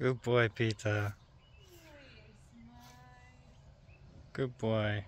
Good boy, Peter. Good boy.